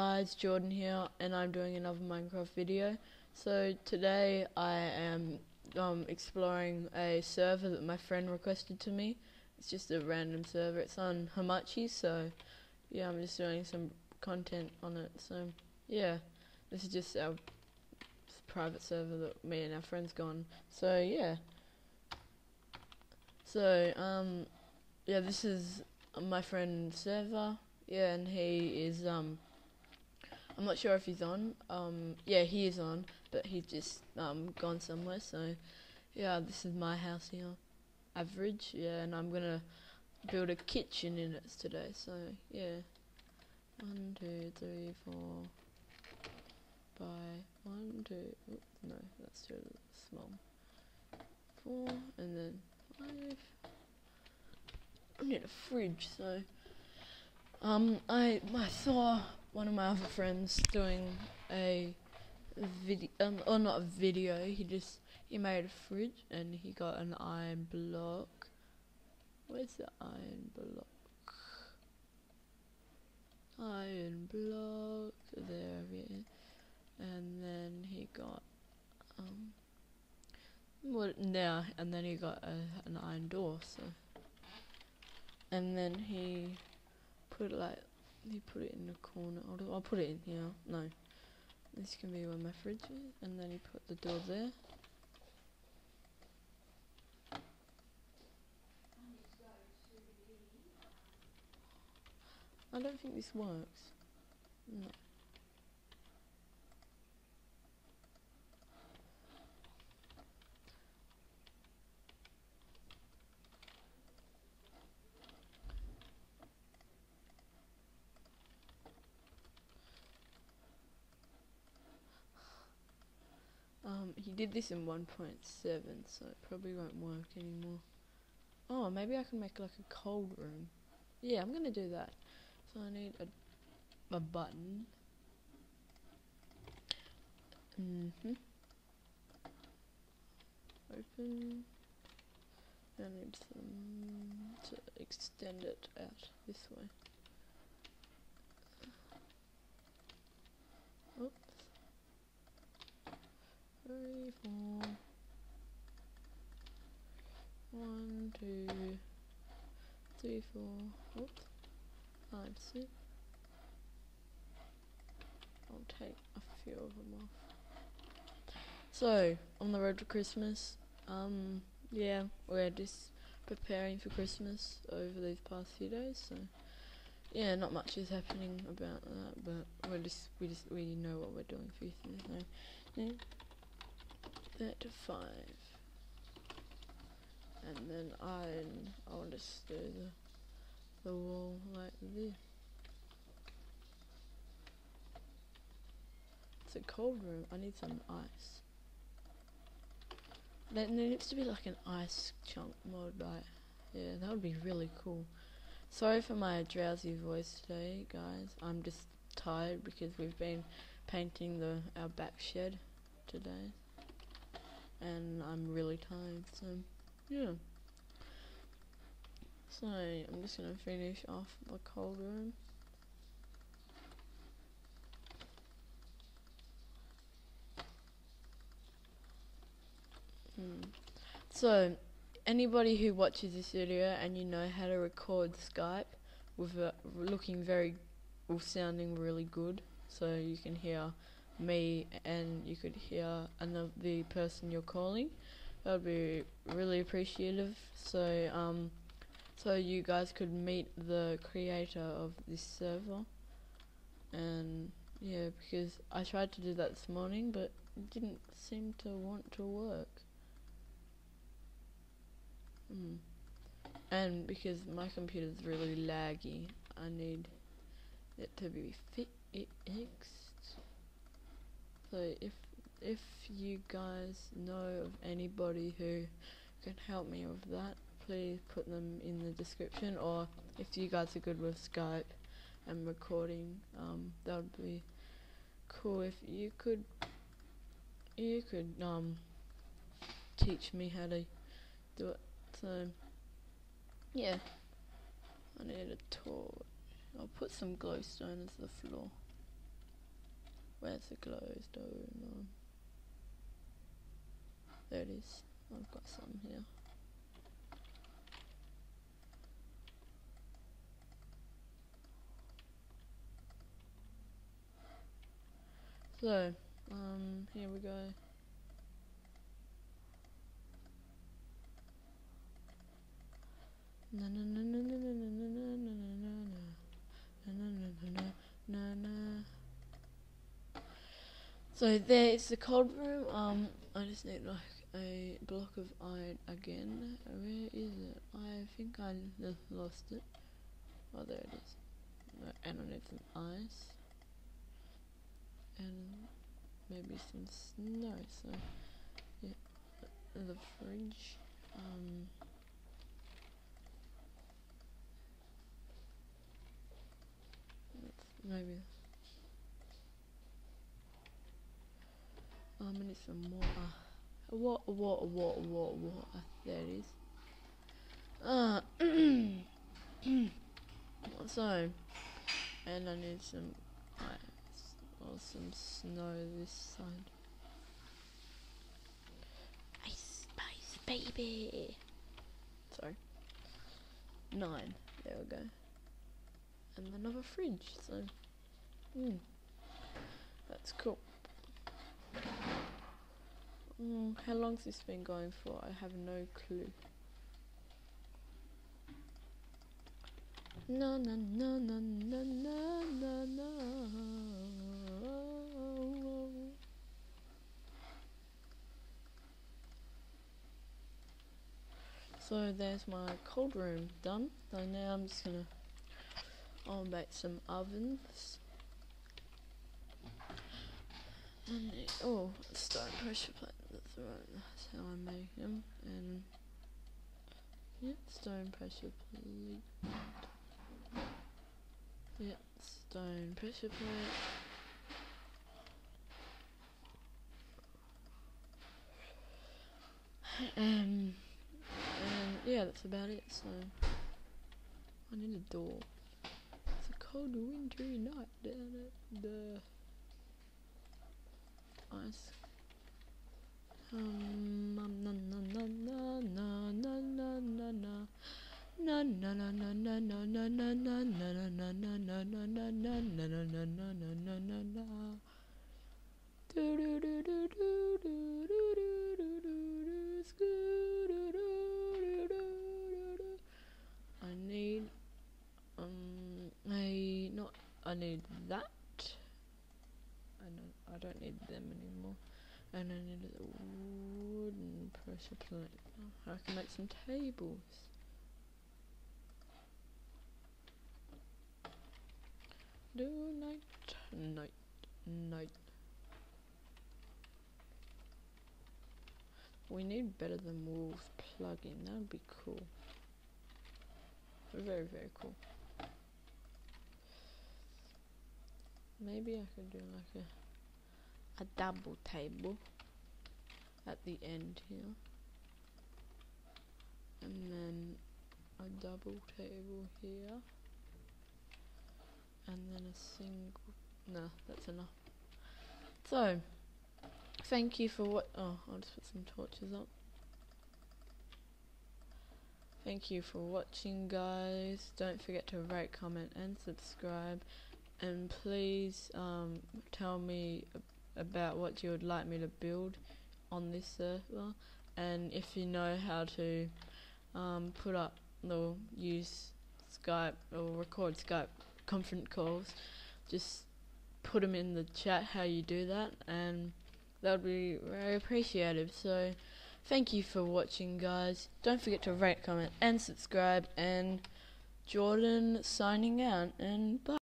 guys, Jordan here, and I'm doing another Minecraft video. So today I am exploring a server that my friend requested to me. It's just a random server. It's on Hamachi, so yeah, I'm just doing some content on it. So yeah, this is just our private server that me and our friends go on. So yeah, so yeah, this is my friend's server. Yeah, and he is, I'm not sure if he's on, yeah, he is on, but he's just, gone somewhere, so, yeah, this is my house here, average, yeah, and I'm gonna build a kitchen in it today, so, yeah, 1, 2, 3, 4, by 1, 2, oops, no, that's too small, 4, and then 5, I need a fridge, so, I saw one of my other friends doing a video, or not a video, he made a fridge and he got an iron block. Where's the iron block? Iron block, there it is. And then he got, and then he got an iron door, so. And then he put it like, you put it in the corner. I'll put it in here. No, this can be where my fridge is. And then you put the door there. I don't think this works. No. He did this in 1.7, so it probably won't work anymore. Oh, maybe I can make like a cold room. Yeah, I'm gonna do that. So I need a button. Open. I need some to extend it out this way. Oops, 5, 6. I'll take a few of them off. So, on the road to Christmas, yeah, we're just preparing for Christmas over these past few days, so, yeah, not much is happening about that, but we know what we're doing for Christmas, so, yeah. 35, and then I'll just do the wall like this. It's a cold room. I need some ice. There needs to be like an ice chunk mod, right? Yeah, that would be really cool. Sorry for my drowsy voice today, guys. I'm just tired because we've been painting our back shed today. And I'm really tired, so yeah. So I'm just gonna finish off the cold room. So anybody who watches this video and you know how to record Skype with looking very, or sounding really good, so you can hear me and you could hear the person you're calling, that would be really appreciative, so so you guys could meet the creator of this server. And yeah, because I tried to do that this morning but it didn't seem to want to work, and because my computer's really laggy, I need it to be fixed. So if you guys know of anybody who can help me with that, please put them in the description, or if you guys are good with Skype and recording, that would be cool if you could teach me how to do it. So yeah, I need a torch. I'll put some glowstone as the floor. Where's the glowstone? No. There it is. I've got some here. So, here we go. Na na na na na na na na na na na na na na. So there is the cold room. I just need like a block of iron again. Where is it? I think I just lost it. Oh, there it is. And I need some ice. And maybe some snow, so yeah, the fridge, maybe, I need some water, water, there it is, so, and I need some ice. Some snow this side. Ice Spice Baby! Sorry. 9. There we go. And another fridge, so. That's cool. How long's this been going for? I have no clue. No, no, no, no, no, no, no, no. So there's my cold room done. So now I'm just gonna make some ovens. And oh, stone pressure plate. That's right. That's how I make them. And yeah, stone pressure plate. Yep, stone pressure plate. And yeah, that's about it. So I need a door. It's a cold wintry night down at the ice. Na na na na na na na na na. Na na na na na na na na na na na na na na na na na na na na na. Do do do do do do do do do do. I need I need that. I don't need them anymore. And I need a wooden pressure plate. I can make some tables. Do night. We need better than wolves plug-in. That'd be cool. Very, very cool. Maybe I could do like a double table at the end here, and then a double table here. And then a single. No, that's enough. So, thank you for what. Oh, I'll just put some torches up. Thank you for watching, guys. Don't forget to rate, comment, and subscribe. And please tell me about what you would like me to build on this server. And if you know how to put up or use Skype or record Skype conference calls, just put them in the chat how you do that, and that would be very appreciative. So thank you for watching, guys. Don't forget to rate, comment and subscribe, and Jordan signing out, and bye.